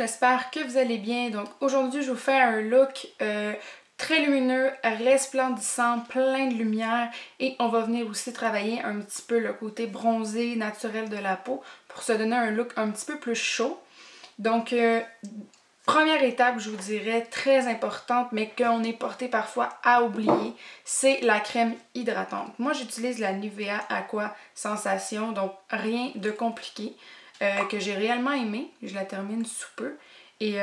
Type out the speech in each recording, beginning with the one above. j'espère que vous allez bien. Donc aujourd'hui je vous fais un look très lumineux, resplendissant, plein de lumière, et on va venir aussi travailler un petit peu le côté bronzé naturel de la peau pour se donner un look un petit peu plus chaud. Donc première étape, je vous dirais très importante mais qu'on est porté parfois à oublier, c'est la crème hydratante. Moi j'utilise la Nivea Aqua Sensation, donc rien de compliqué. Que j'ai réellement aimé, je la termine sous peu, et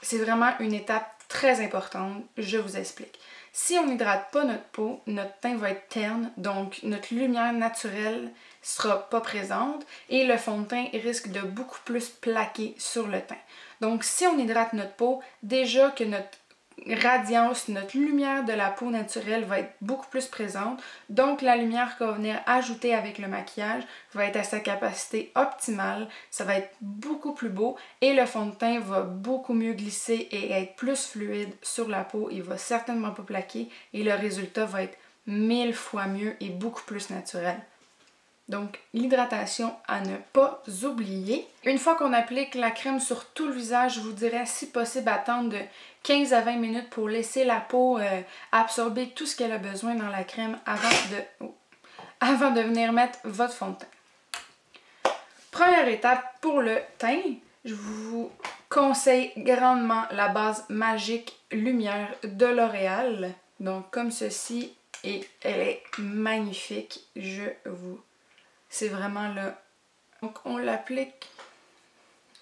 c'est vraiment une étape très importante, je vous explique. Si on n'hydrate pas notre peau, notre teint va être terne, donc notre lumière naturelle sera pas présente et le fond de teint risque de beaucoup plus plaquer sur le teint. Donc si on hydrate notre peau, déjà que notre radiance, notre lumière de la peau naturelle va être beaucoup plus présente, donc la lumière qu'on va venir ajouter avec le maquillage va être à sa capacité optimale, ça va être beaucoup plus beau et le fond de teint va beaucoup mieux glisser et être plus fluide sur la peau, il va certainement pas plaquer et le résultat va être 1000 fois mieux et beaucoup plus naturel. Donc l'hydratation à ne pas oublier. Une fois qu'on applique la crème sur tout le visage, je vous dirais si possible attendre de 15 à 20 minutes pour laisser la peau absorber tout ce qu'elle a besoin dans la crème avant de venir mettre votre fond de teint. Première étape pour le teint, je vous conseille grandement la base magique Lumière de L'Oréal. Donc comme ceci, et elle est magnifique, je vous... C'est vraiment là. Donc on l'applique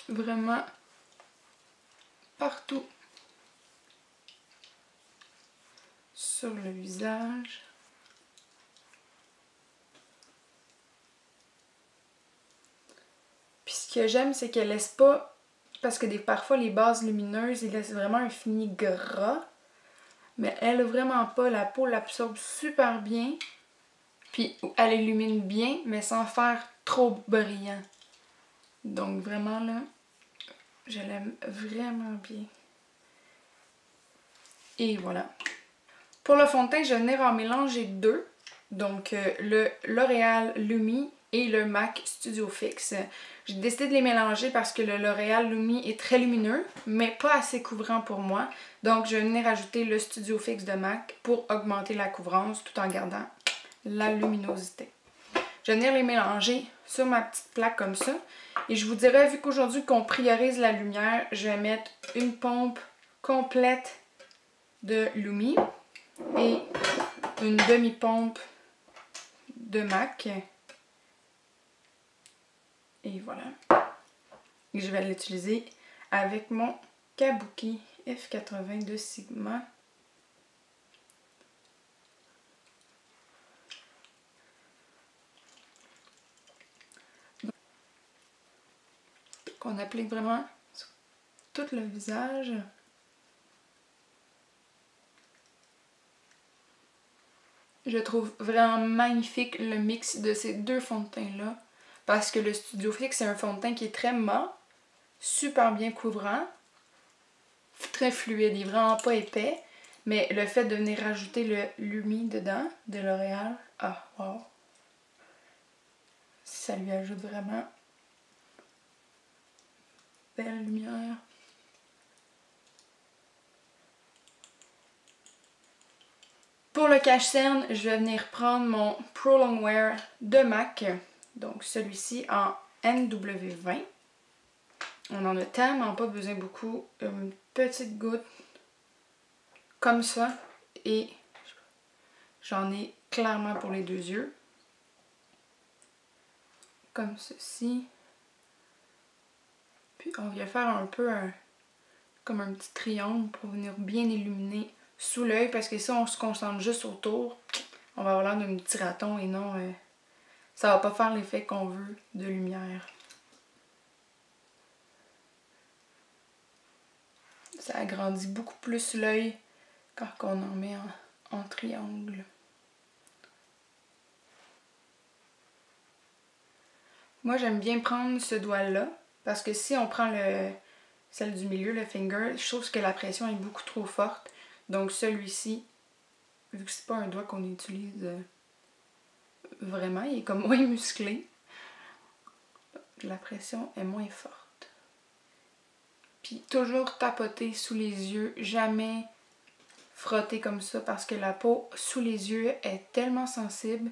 vraiment partout sur le visage. Puis ce que j'aime, c'est qu'elle laisse pas, parce que parfois les bases lumineuses, ils laissent vraiment un fini gras. Mais elle vraiment pas, la peau l'absorbe super bien. Puis elle illumine bien, mais sans faire trop brillant. Donc vraiment là, je l'aime vraiment bien. Et voilà. Pour le fond de teint, je vais venir en mélanger deux. Donc le L'Oréal Lumi et le MAC Studio Fix. J'ai décidé de les mélanger parce que le L'Oréal Lumi est très lumineux, mais pas assez couvrant pour moi. Donc je vais venir ajouter le Studio Fix de MAC pour augmenter la couvrance tout en gardant la luminosité. Je vais venir les mélanger sur ma petite plaque comme ça. Et je vous dirais, vu qu'aujourd'hui qu'on priorise la lumière, je vais mettre une pompe complète de Lumi et une demi-pompe de MAC. Et voilà. Et je vais l'utiliser avec mon Kabuki F82 Sigma. Qu'on applique vraiment sur tout le visage. Je trouve vraiment magnifique le mix de ces deux fonds de teint là, parce que le Studio Fix c'est un fond de teint qui est très mat, super bien couvrant, très fluide, il est vraiment pas épais, mais le fait de venir rajouter le Lumi dedans de L'Oréal, ah wow, ça lui ajoute vraiment belle lumière. Pour le cache-cerne, je vais venir prendre mon Prolongwear de MAC, donc celui-ci en NW20. On en a tellement pas besoin beaucoup, une petite goutte comme ça et j'en ai clairement pour les deux yeux, comme ceci. Puis on vient faire un peu comme un petit triangle pour venir bien illuminer sous l'œil, parce que si on se concentre juste autour, on va avoir l'air d'un petit raton et non, ça va pas faire l'effet qu'on veut de lumière. Ça agrandit beaucoup plus l'œil quand on en met en triangle. Moi j'aime bien prendre ce doigt-là, parce que si on prend celle du milieu, le finger, je trouve que la pression est beaucoup trop forte. Donc celui-ci, vu que c'est pas un doigt qu'on utilise vraiment, il est comme moins musclé, la pression est moins forte. Puis toujours tapoter sous les yeux, jamais frotter comme ça parce que la peau sous les yeux est tellement sensible,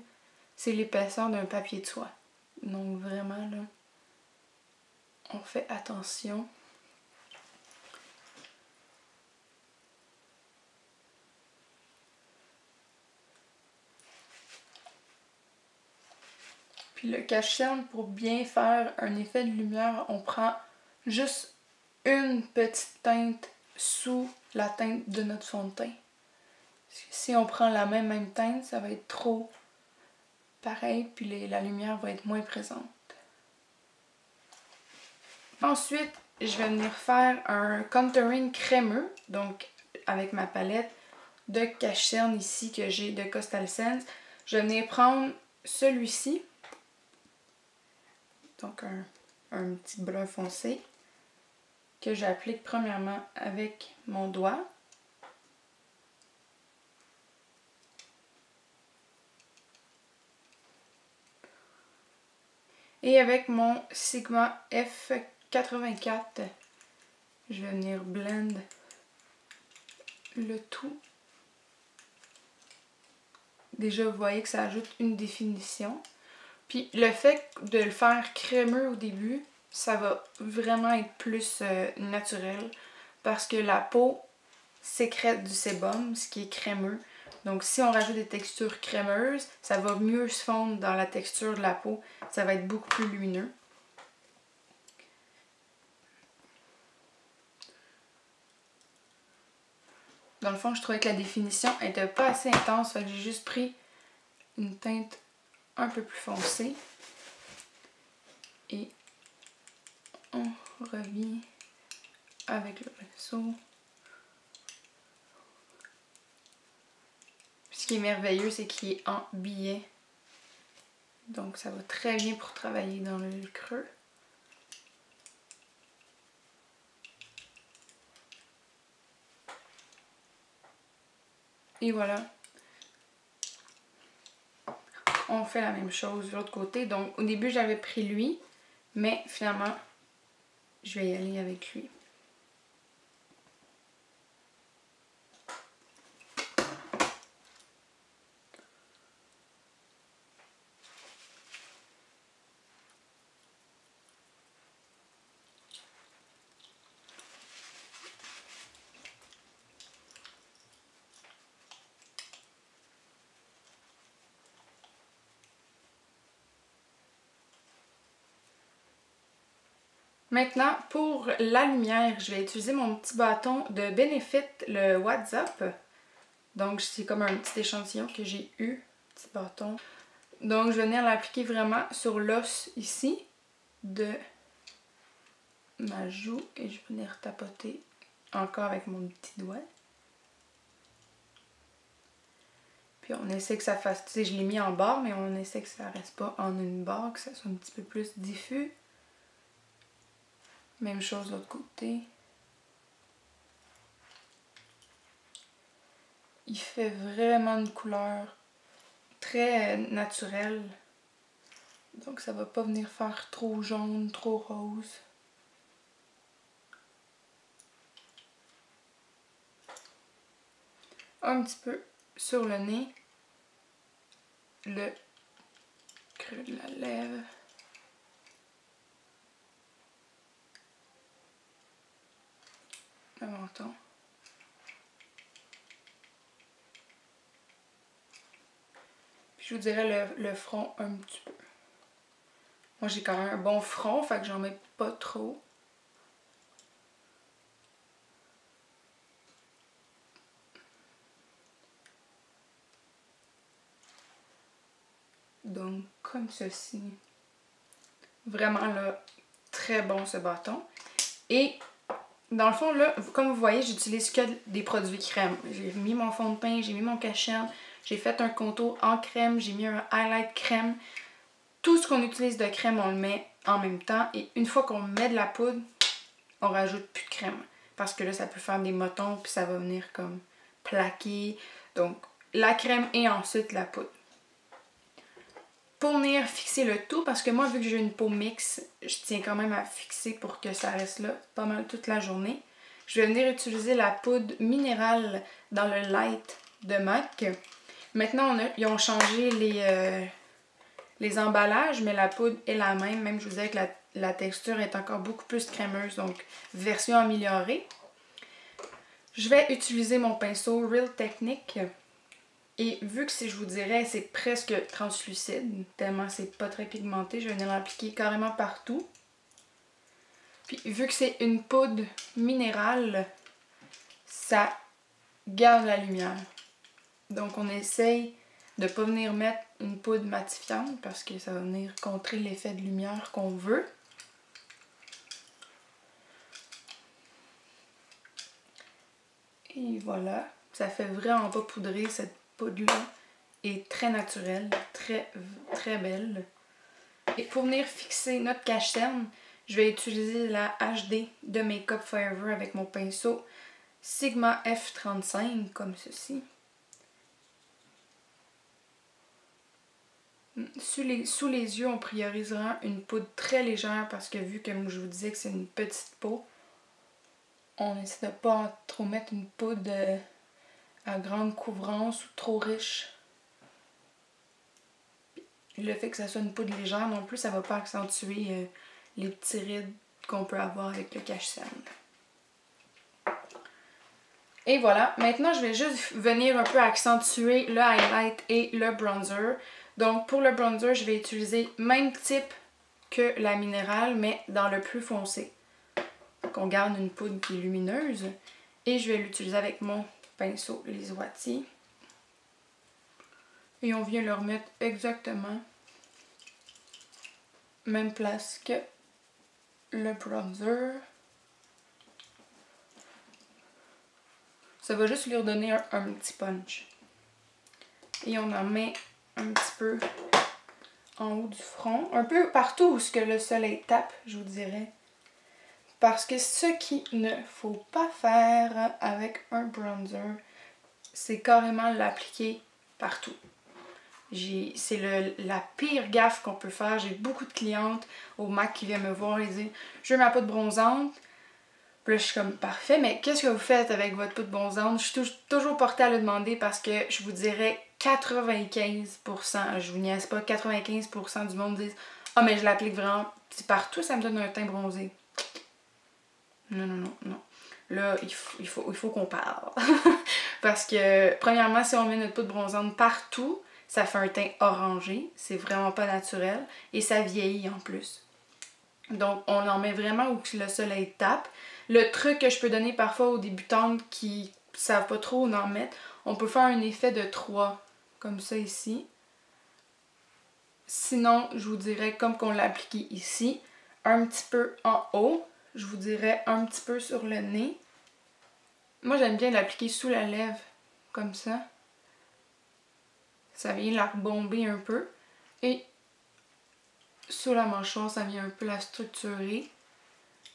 c'est l'épaisseur d'un papier de soie. Donc vraiment là, on fait attention. Puis le cache-cerne, pour bien faire un effet de lumière, on prend juste une petite teinte sous la teinte de notre fond de teint. Parce que si on prend la même teinte, ça va être trop pareil, puis la lumière va être moins présente. Ensuite, je vais venir faire un contouring crémeux, donc avec ma palette de cache-cerne ici que j'ai de Coastal Scents. Je vais venir prendre celui-ci, donc un petit brun foncé, que j'applique premièrement avec mon doigt. Et avec mon Sigma F84, je vais venir blend le tout. Déjà, vous voyez que ça ajoute une définition. Puis le fait de le faire crémeux au début, ça va vraiment être plus naturel parce que la peau sécrète du sébum, ce qui est crémeux. Donc si on rajoute des textures crémeuses, ça va mieux se fondre dans la texture de la peau. Ça va être beaucoup plus lumineux. Dans le fond, je trouvais que la définition n'était pas assez intense, donc j'ai juste pris une teinte un peu plus foncée. Et on revient avec le pinceau. Ce qui est merveilleux, c'est qu'il est en billet. Donc ça va très bien pour travailler dans le creux. Et voilà. On fait la même chose de l'autre côté. Donc au début, j'avais pris lui, mais finalement, je vais y aller avec lui. Maintenant, pour la lumière, je vais utiliser mon petit bâton de Benefit, le What's Up. Donc, c'est comme un petit échantillon que j'ai eu, petit bâton. Donc, je vais venir l'appliquer vraiment sur l'os ici de ma joue et je vais venir tapoter encore avec mon petit doigt. Puis, on essaie que ça fasse, tu sais, je l'ai mis en barre, mais on essaie que ça reste pas en une barre, que ça soit un petit peu plus diffus. Même chose de l'autre côté. Il fait vraiment une couleur très naturelle. Donc ça va pas venir faire trop jaune, trop rose. Un petit peu sur le nez. Le creux de la lèvre. Le menton. Puis je vous dirais le front un petit peu. Moi j'ai quand même un bon front, fait que j'en mets pas trop. Donc comme ceci. Vraiment là, très bon ce bâton. Et dans le fond, là, comme vous voyez, j'utilise que des produits crème. J'ai mis mon fond de teint, j'ai mis mon cache-cerne, j'ai fait un contour en crème, j'ai mis un highlight crème. Tout ce qu'on utilise de crème, on le met en même temps. Et une fois qu'on met de la poudre, on rajoute plus de crème. Parce que là, ça peut faire des motons, puis ça va venir comme plaquer. Donc, la crème et ensuite la poudre. pour venir fixer le tout, parce que moi, vu que j'ai une peau mixte, je tiens quand même à fixer pour que ça reste là pas mal toute la journée. Je vais venir utiliser la poudre minérale dans le Light de MAC. Maintenant, ils ont changé les emballages, mais la poudre est la même. Même, je vous disais que la texture est encore beaucoup plus crémeuse, donc version améliorée. Je vais utiliser mon pinceau Real Technique. Et vu que je vous dirais, c'est presque translucide, tellement c'est pas très pigmenté, je vais venir l'appliquer carrément partout. Puis vu que c'est une poudre minérale, ça garde la lumière. Donc on essaye de ne pas venir mettre une poudre matifiante parce que ça va venir contrer l'effet de lumière qu'on veut. Et voilà, ça fait vraiment pas poudrer, cette poudre-là est très naturelle, très belle. Et pour venir fixer notre cache-cerne, je vais utiliser la HD de Make Up For Ever avec mon pinceau Sigma F35, comme ceci. Sous les yeux, on priorisera une poudre très légère parce que vu que je vous disais que c'est une petite peau, on essaie de ne pas trop mettre une poudre à grande couvrance ou trop riche. Le fait que ça soit une poudre légère non plus, ça ne va pas accentuer les petits rides qu'on peut avoir avec le cache-cerne. Et voilà, maintenant je vais juste venir un peu accentuer le highlight et le bronzer. Donc pour le bronzer, je vais utiliser le même type que la minérale, mais dans le plus foncé. Donc on garde une poudre qui est lumineuse. Et je vais l'utiliser avec mon pinceau Les Ouatis. Et on vient le remettre exactement même place que le bronzer. Ça va juste lui redonner un petit punch. Et on en met un petit peu en haut du front. Un peu partout où ce que le soleil tape, je vous dirais. Parce que ce qu'il ne faut pas faire avec un bronzer, c'est carrément l'appliquer partout. C'est la pire gaffe qu'on peut faire. J'ai beaucoup de clientes au MAC qui viennent me voir et disent « Je veux ma poudre bronzante ». Là, je suis comme parfait, mais qu'est-ce que vous faites avec votre poudre bronzante? Je suis toujours portée à le demander parce que je vous dirais 95%, je vous niaise pas, 95% du monde disent « Ah, mais je l'applique vraiment, c'est partout, ça me donne un teint bronzé. » Non, non, non, non. Là, il faut qu'on parle. Parce que, premièrement, si on met notre poudre bronzante partout, ça fait un teint orangé, c'est vraiment pas naturel, et ça vieillit en plus. Donc, on en met vraiment où le soleil tape. Le truc que je peux donner parfois aux débutantes qui savent pas trop où en mettre, on peut faire un effet de 3, comme ça ici. Sinon, je vous dirais, comme qu'on l'a appliqué ici, un petit peu en haut, je vous dirais un petit peu sur le nez. Moi, j'aime bien l'appliquer sous la lèvre, comme ça. Ça vient la rebomber un peu. Et sur la mâchoire, ça vient un peu la structurer.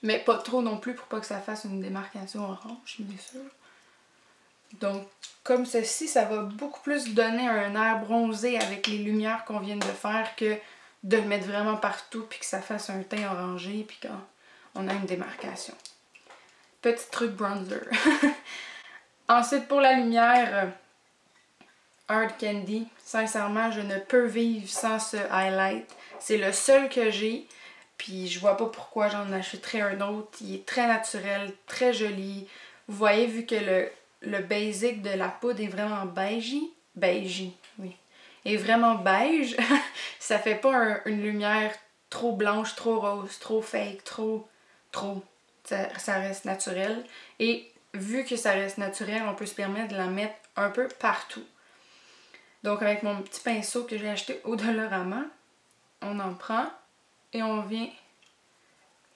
Mais pas trop non plus pour pas que ça fasse une démarcation orange, bien sûr. Donc, comme ceci, ça va beaucoup plus donner un air bronzé avec les lumières qu'on vient de faire que de le mettre vraiment partout puis que ça fasse un teint orangé puis qu'on a une démarcation. Petit truc bronzer. Ensuite, pour la lumière, Hard Candy. Sincèrement, je ne peux vivre sans ce highlight. C'est le seul que j'ai. Puis je vois pas pourquoi j'en achèterais un autre. Il est très naturel, très joli. Vous voyez, vu que le basic de la poudre est vraiment beige. Beige, oui. Est vraiment beige. Ça fait pas une lumière trop blanche, trop rose, trop fake, trop. Ça reste naturel. Et vu que ça reste naturel, on peut se permettre de la mettre un peu partout. Donc avec mon petit pinceau que j'ai acheté au Dollarama, on en prend. Et on vient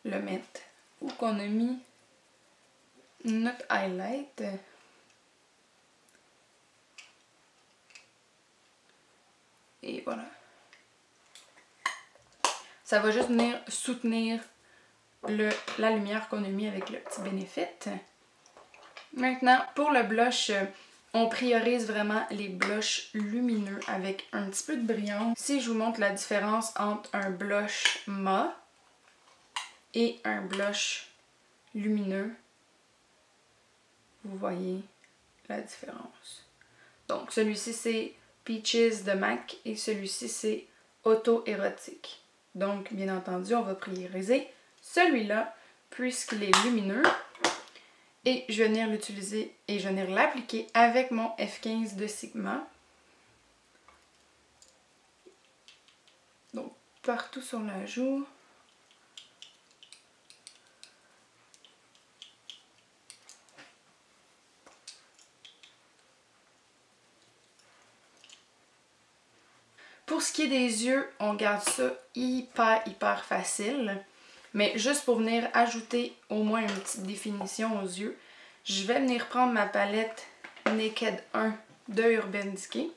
le mettre où qu'on a mis notre highlight. Et voilà. Ça va juste venir soutenir la lumière qu'on a mis avec le petit Benefit. Maintenant, pour le blush, On priorise vraiment les blushs lumineux avec un petit peu de brillant. Si je vous montre la différence entre un blush mat et un blush lumineux, vous voyez la différence. Donc celui-ci c'est Peaches de MAC et celui-ci c'est Auto-érotique. Donc bien entendu on va prioriser celui-là puisqu'il est lumineux. Et je vais venir l'utiliser et je vais venir l'appliquer avec mon F15 de Sigma. Donc partout sur la joue. Pour ce qui est des yeux, on garde ça hyper facile. Mais juste pour venir ajouter au moins une petite définition aux yeux, je vais venir prendre ma palette Naked 1 de Urban Decay.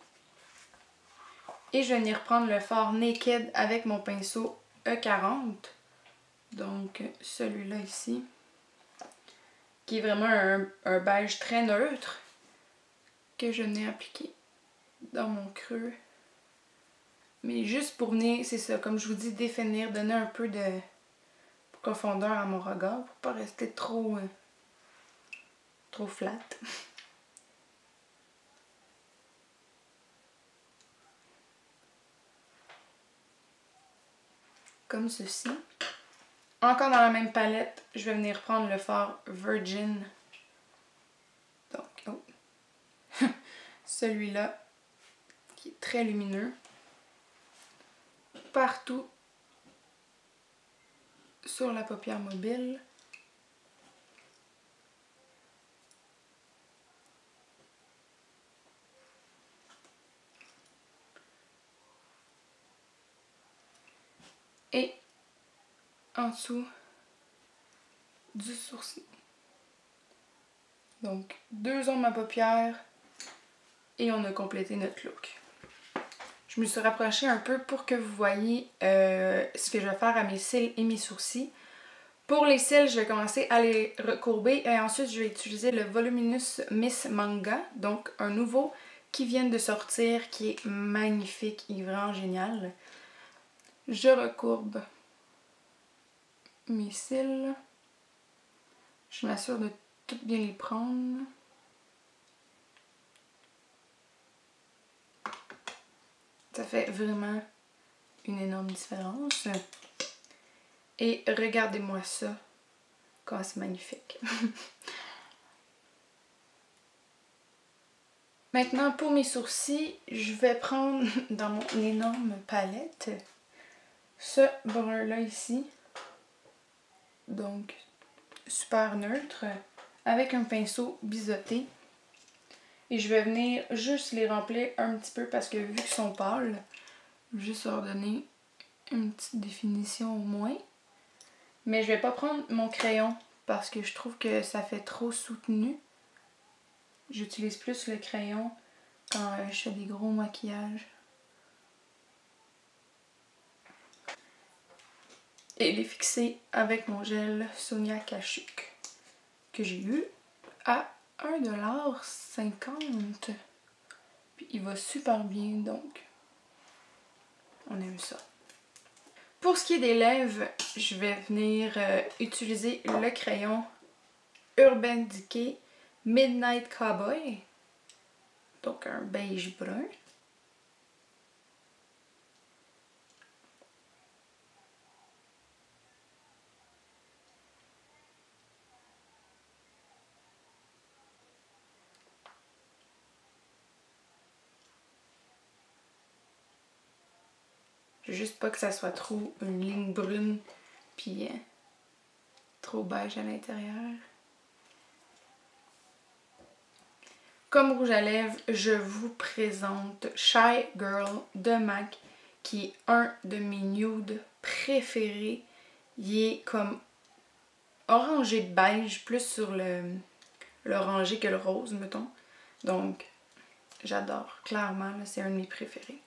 Et je vais venir prendre le fard Naked avec mon pinceau E40. Donc celui-là ici, qui est vraiment un beige très neutre, que je venais appliquer dans mon creux. Mais juste pour venir, c'est ça, comme je vous dis, définir, donner un peu de profondeur à mon regard pour pas rester trop flat. Comme ceci. Encore dans la même palette, je vais venir prendre le fard Virgin. Donc, oh. Celui-là qui est très lumineux. Partout sur la paupière mobile. Et en dessous du sourcil. Donc deux ombres à paupières et on a complété notre look. Je me suis rapprochée un peu pour que vous voyez ce que je vais faire à mes cils et mes sourcils. Pour les cils, je vais commencer à les recourber et ensuite je vais utiliser le Voluminous Miss Manga, donc un nouveau qui vient de sortir, qui est magnifique, il est vraiment génial. Je recourbe mes cils. Je m'assure de tout bien les prendre. Ça fait vraiment une énorme différence. Et regardez-moi ça, comme c'est magnifique. Maintenant, pour mes sourcils, je vais prendre dans mon énorme palette ce brun-là ici. Donc, super neutre, avec un pinceau biseauté. Et je vais venir juste les remplir un petit peu parce que vu qu'ils sont pâles, je vais juste leur donner une petite définition au moins. Mais je vais pas prendre mon crayon parce que je trouve que ça fait trop soutenu. J'utilise plus le crayon quand je fais des gros maquillages. Et les fixer avec mon gel Sonia Kashuk que j'ai eu à 1,50$. Puis il va super bien, donc on aime ça. Pour ce qui est des lèvres, je vais venir utiliser le crayon Urban Decay Midnight Cowboy. Donc un beige brun. Juste pas que ça soit trop une ligne brune puis trop beige à l'intérieur. Comme rouge à lèvres, je vous présente Shy Girl de MAC qui est un de mes nudes préférés. Il est comme orangé beige, plus sur l'orangé que le rose, mettons. Donc j'adore, clairement, c'est un de mes préférés.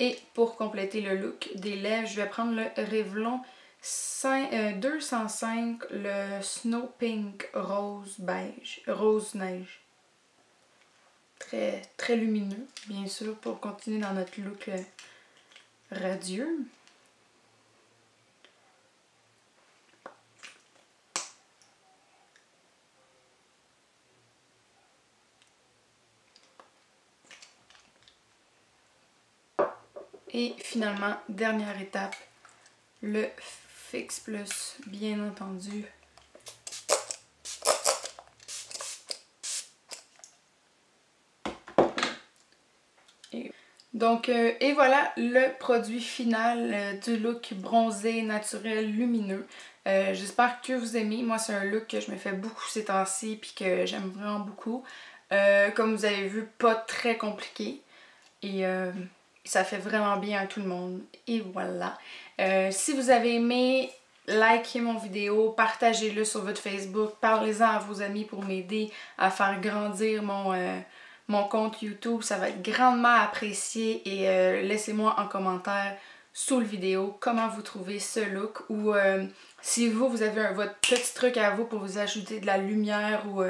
Et pour compléter le look des lèvres, je vais prendre le Revlon 205 le Snow Pink Rose beige, rose neige. Très, très lumineux, bien sûr, pour continuer dans notre look radieux. Et finalement, dernière étape, le Fix Plus, bien entendu. Donc, et voilà le produit final du look bronzé, naturel, lumineux. J'espère que vous aimez. Moi, c'est un look que je me fais beaucoup ces temps-ci puis que j'aime vraiment beaucoup. Comme vous avez vu, pas très compliqué. Et... ça fait vraiment bien à tout le monde. Et voilà. Si vous avez aimé, likez mon vidéo, partagez-le sur votre Facebook, parlez-en à vos amis pour m'aider à faire grandir mon compte YouTube. Ça va être grandement apprécié et laissez-moi en commentaire sous la vidéo comment vous trouvez ce look ou si vous avez votre petit truc à vous pour vous ajouter de la lumière ou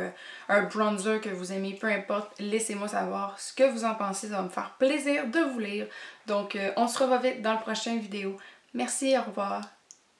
un bronzer que vous aimez, peu importe, laissez-moi savoir ce que vous en pensez, ça va me faire plaisir de vous lire. Donc on se revoit vite dans la prochaine vidéo. Merci, au revoir.